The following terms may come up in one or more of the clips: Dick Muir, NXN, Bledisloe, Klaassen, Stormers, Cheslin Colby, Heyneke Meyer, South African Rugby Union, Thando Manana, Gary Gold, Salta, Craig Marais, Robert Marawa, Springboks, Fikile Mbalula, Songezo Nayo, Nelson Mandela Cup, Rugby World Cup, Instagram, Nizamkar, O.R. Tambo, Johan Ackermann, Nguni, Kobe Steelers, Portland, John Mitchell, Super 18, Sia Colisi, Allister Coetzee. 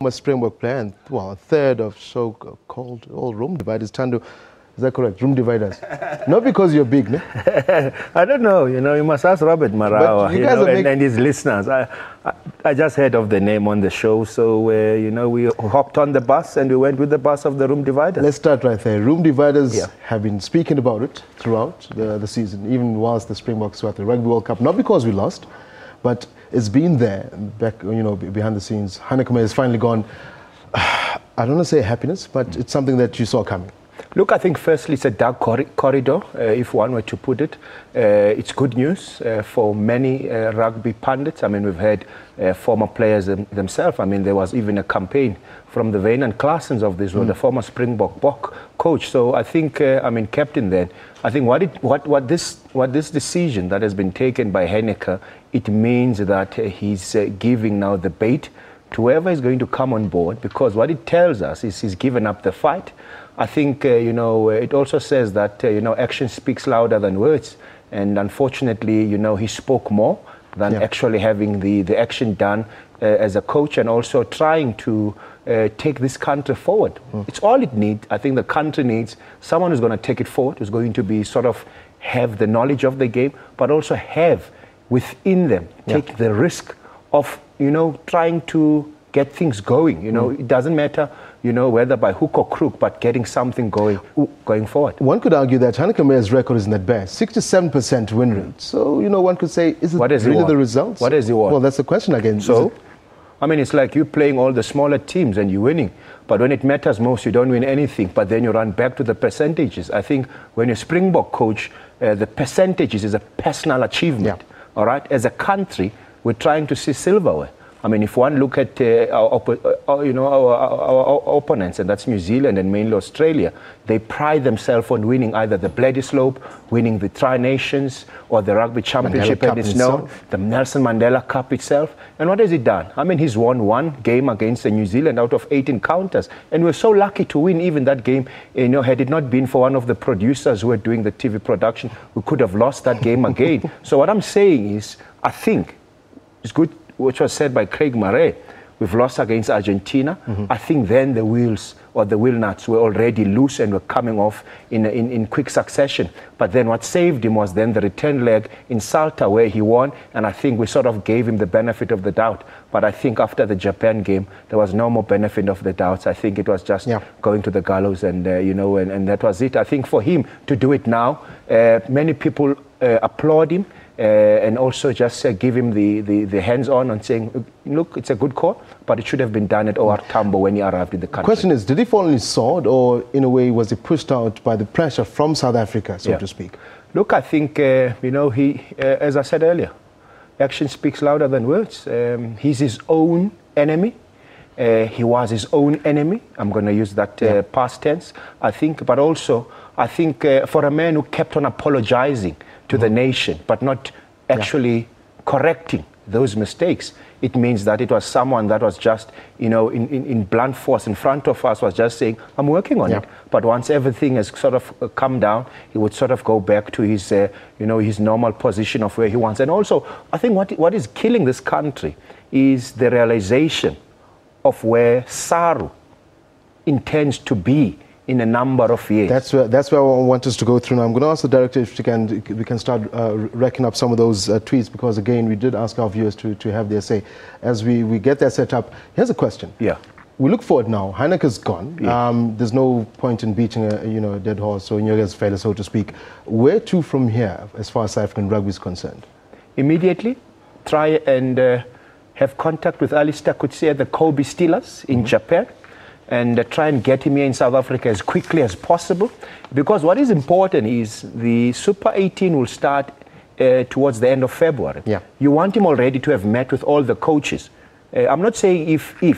former Springbok player and well, a third of so called all room dividers. Thando, is that correct? Room dividers. Not because you're big, no? I don't know. You know, you must ask Robert Marawa, you know, and his listeners. I just heard of the name on the show, so, you know, we hopped on the bus and we went with the bus of the room dividers. Let's start right there. Room dividers have been speaking about it throughout the season, even whilst the Springboks were at the Rugby World Cup. Not because we lost, but it's been there, back, you know, behind the scenes. Heyneke Meyer has finally gone, I don't want to say happiness, but it's something that you saw coming. Look, I think firstly it's a dark corridor, if one were to put it. It's good news for many rugby pundits. I mean, we've heard former players themselves. I mean, there was even a campaign from the Venan Klaassen of this world, the former Springbok coach. So I think, I mean, captain then, I think what this decision that has been taken by Heyneke, it means that he's giving now the bait to whoever is going to come on board, because what it tells us is he's given up the fight. I think, you know, it also says that, you know, action speaks louder than words. And unfortunately, you know, he spoke more than actually having the action done as a coach, and also trying to take this country forward. It's all it needs. I think the country needs someone who's going to take it forward, who's going to be sort of have the knowledge of the game, but also have within them, take the risk of, you know, trying to get things going. You know, it doesn't matter, you know, whether by hook or crook, but getting something going forward. One could argue that Heyneke Meyer's record isn't that bad, 67% win rate. So, you know, one could say, is it really the results? What is he want? Well, that's the question again. So, I mean, it's like you playing all the smaller teams and you're winning, but when it matters most, you don't win anything, but then you run back to the percentages. I think when you're Springbok coach, the percentages is a personal achievement, all right? As a country, we're trying to see silverware. I mean, if one look at our opponents, and that's New Zealand and mainly Australia, they pride themselves on winning either the Bledisloe Slope, winning the Tri-Nations, or the Rugby Championship, and it's known, the Nelson Mandela Cup itself. And what has he done? I mean, he's won one game against the New Zealand out of 8 encounters, and we're so lucky to win even that game. You know, had it not been for one of the producers who were doing the TV production, we could have lost that game again. So what I'm saying is, I think it's good, which was said by Craig Marais, we've lost against Argentina. I think then the wheels or the wheel nuts were already loose and were coming off in quick succession. But then what saved him was then the return leg in Salta where he won, and I think we sort of gave him the benefit of the doubt. But I think after the Japan game, there was no more benefit of the doubts. I think it was just going to the gallows and, you know, and that was it. I think for him to do it now, many people applaud him. And also just give him the hands-on and saying, look, it's a good call, but it should have been done at O.R. Tambo when he arrived in the country. The question is, did he fall on his sword, or in a way was he pushed out by the pressure from South Africa, so to speak? Look, I think, you know, he, as I said earlier, action speaks louder than words. He's his own enemy. He was his own enemy. I'm going to use that past tense, I think. But also, I think for a man who kept on apologizing to the nation, but not actually correcting those mistakes, it means that it was someone that was just, you know, in blunt force in front of us, was just saying, I'm working on it. But once everything has sort of come down, he would sort of go back to his, you know, his normal position of where he wants. And also, I think what is killing this country is the realization of where Saru intends to be in a number of years. That's where I want us to go through now. I'm going to ask the director if we can start racking up some of those tweets, because again, we did ask our viewers to have their say. As we get that set up, here's a question. We look forward now. Heineke's gone. There's no point in beating a, you know, a dead horse or Nyoga's failure, so to speak. Where to from here, as far as South African rugby is concerned? Immediately, try and have contact with Allister Coetzee at the Kobe Steelers in Japan, and try and get him here in South Africa as quickly as possible. Because what is important is the Super 18 will start towards the end of February. You want him already to have met with all the coaches. I'm not saying if he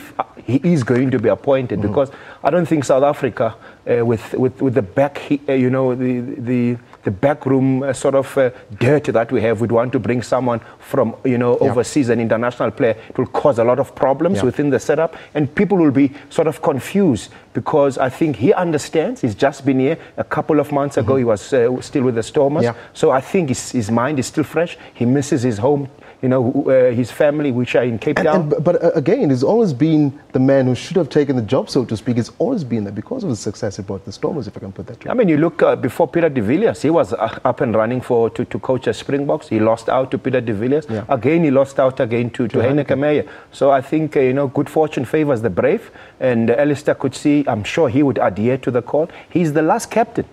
is going to be appointed, because I don't think South Africa, with the back, you know, the backroom sort of dirt that we have, we'd want to bring someone from, you know, overseas, an international player. It will cause a lot of problems within the setup, and people will be sort of confused, because I think he understands. He's just been here a couple of months ago. He was still with the Stormers. So I think his mind is still fresh. He misses his home you know, his family, which are in Cape Town. But again, it's always been the man who should have taken the job, so to speak. It's always been there because of the success it brought the Stormers, if I can put that to you. I mean, you look before Peter de Villiers, he was up and running to coach a Springboks. He lost out to Peter de Villiers. Yeah. Again, he lost out again to Heyneke Meyer. So I think, you know, good fortune favours the brave. And Allister Coetzee, I'm sure he would adhere to the call. He's the last captain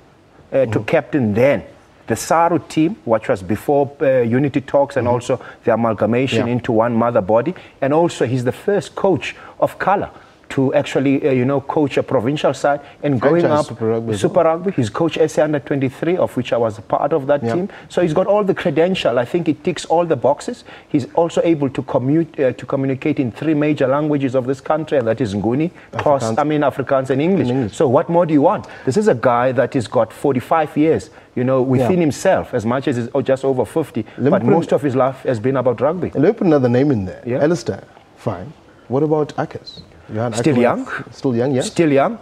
to captain then the Saru team, which was before unity talks and also the amalgamation into one mother body. And also he's the first coach of colour to actually, you know, coach a provincial side. And going up Super Rugby, he's coached SA Under 23, of which I was a part of that team. So he's got all the credential. I think he ticks all the boxes. He's also able to communicate in three major languages of this country, and that is Nguni, Afrikaans and English. So what more do you want? This is a guy that has got 45 years, you know, within himself, as much as he's just over 50. But most of his life has been about rugby. Let me put another name in there. Yeah. Alistair, fine. What about Akers? Still young.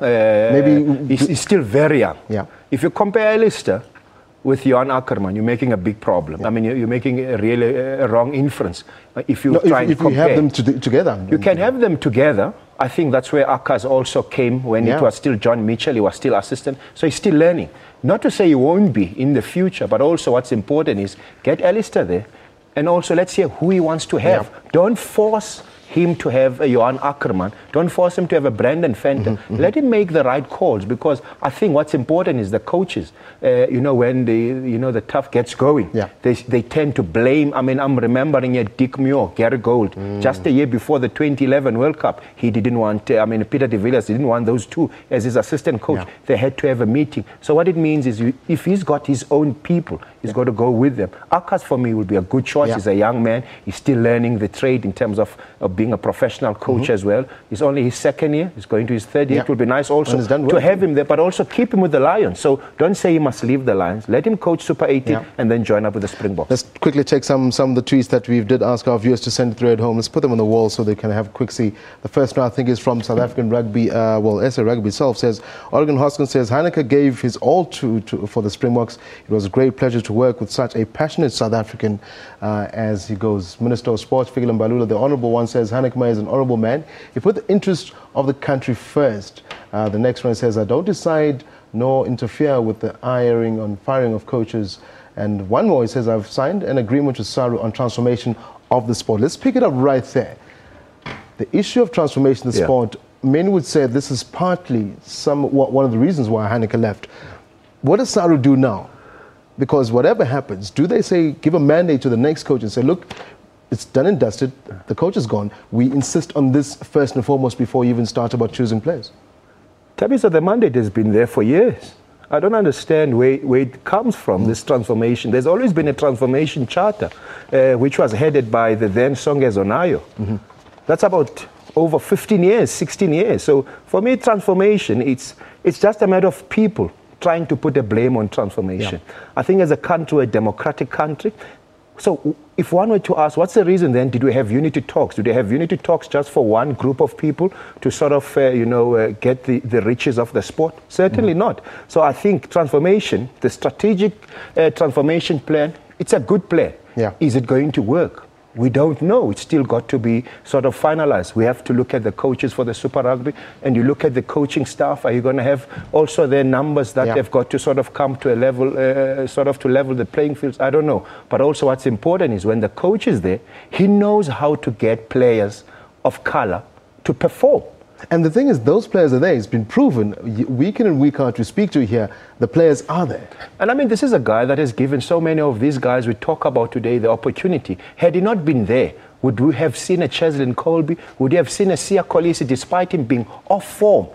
Maybe he's still very young. Yeah. If you compare Allister with Johan Ackermann, you're making a big problem. Yeah. I mean, you're making a really wrong inference. If you have them together. You can have them together. I think that's where Akers also came when it was still John Mitchell. He was still assistant. So he's still learning. Not to say he won't be in the future, but also what's important is get Allister there. And also let's hear who he wants to have. Yeah. Don't force him to have a Johan Ackermann. Don't force him to have a Brandon Fenton. Let him make the right calls, because I think what's important is the coaches. You know, when the tough gets going, they tend to blame. I mean, I'm remembering Dick Muir, Gary Gold, just a year before the 2011 World Cup. He didn't want, I mean, Peter de Villiers didn't want those two as his assistant coach. Yeah. They had to have a meeting. So what it means is if he's got his own people, he's got to go with them. Akas, for me, will be a good choice. Yeah. He's a young man. He's still learning the trade in terms of being a professional coach as well. It's only his second year. He's going to his third year. It will be nice also to have him there, but also keep him with the Lions. So don't say he must leave the Lions. Let him coach Super 18 and then join up with the Springboks. Let's quickly take some of the tweets that we did ask our viewers to send through at home. Let's put them on the wall so they can have a quick see. The first one, I think, is from South African Rugby. SA Rugby itself says, Oregan Hoskins says, Heyneke gave his all for the Springboks. It was a great pleasure to work with such a passionate South African as he goes. Minister of Sports, Fikile Mbalula, the Honourable One, says, Heyneke Meyer is an honourable man. He put the interest of the country first. The next one says, I don't decide nor interfere with the hiring and firing of coaches. And one more, he says, I've signed an agreement with Saru on transformation of the sport. Let's pick it up right there. The issue of transformation of the sport, many would say this is partly one of the reasons why Heyneke left. What does Saru do now? Because whatever happens, do they say, give a mandate to the next coach and say, look, it's done and dusted, the coach is gone. We insist on this first and foremost before you even start about choosing players. Tabitha, the mandate has been there for years. I don't understand where it comes from, this transformation. There's always been a transformation charter, which was headed by the then Songezo Nayo. That's about over 15 years, 16 years. So for me, transformation, it's just a matter of people trying to put the blame on transformation. Yeah. I think as a country, we're a democratic country. So if one were to ask, what's the reason then did we have unity talks? Do they have unity talks just for one group of people to sort of, get the riches of the sport? Certainly not. So I think transformation, the strategic transformation plan, it's a good plan. Yeah. Is it going to work? We don't know. It's still got to be sort of finalized. We have to look at the coaches for the Super Rugby, and you look at the coaching staff. Are you going to have also their numbers that have got to sort of come to a level, to level the playing fields? I don't know. But also what's important is when the coach is there, he knows how to get players of colour to perform. And the thing is, those players are there. It's been proven week in and week out. We speak to here, the players are there. And I mean, this is a guy that has given so many of these guys we talk about today the opportunity. Had he not been there, would we have seen a Cheslin Colby? Would we have seen a Sia Colisi, despite him being off form?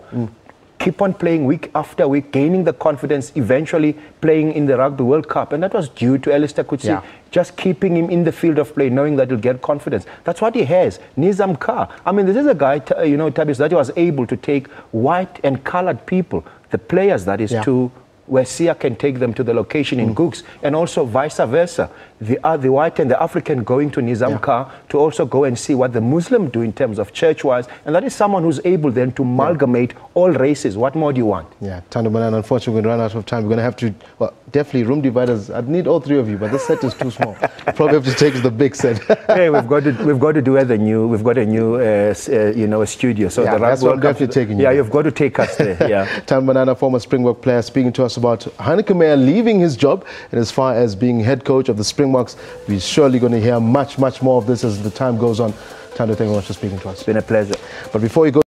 Keep on playing week after week, gaining the confidence, eventually playing in the Rugby World Cup. And that was due to Allister Coetzee. Yeah. Just keeping him in the field of play, knowing that he'll get confidence. That's what he has. Nizamkar. I mean, this is a guy, Tabis, that he was able to take white and coloured people, the players that is, to where Sia can take them to the location in Gooks, and also vice versa. The white and the African going to Nizamkar to also go and see what the Muslim do in terms of church-wise, and that is someone who's able then to amalgamate all races. What more do you want? Yeah, Thando Manana, unfortunately, we're going to run out of time. We're going to have to, well, definitely room dividers. I'd need all three of you, but this set is too small. Probably have to take the big set. Hey, we've got to do the new. We've got a new, you know, studio. So yeah, that's what you're taking. Yeah, you've got to take us there. Yeah. Thando Manana, former Springbok player, speaking to us about Heyneke Meyer leaving his job, and as far as being head coach of the Springboks, we're surely going to hear much, much more of this as the time goes on. Thando, thank you very much for speaking to us. It's been a pleasure. But before you go.